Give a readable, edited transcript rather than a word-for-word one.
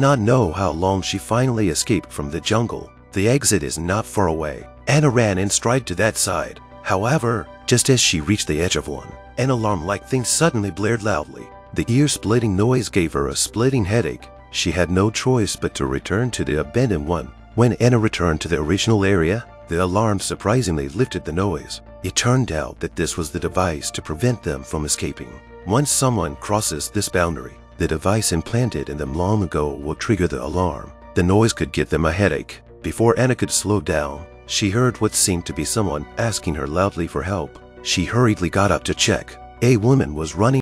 not know how long she finally escaped from the jungle. The exit is not far away. Anna ran in stride to that side. However, just as she reached the edge of one, an alarm-like thing suddenly blared loudly. The ear-splitting noise gave her a splitting headache. She had no choice but to return to the abandoned one. When Anna returned to the original area, the alarm surprisingly lifted the noise. It turned out that this was the device to prevent them from escaping. Once someone crosses this boundary, the device implanted in them long ago will trigger the alarm. The noise could give them a headache. Before Anna could slow down, she heard what seemed to be someone asking her loudly for help. She hurriedly got up to check. A woman was running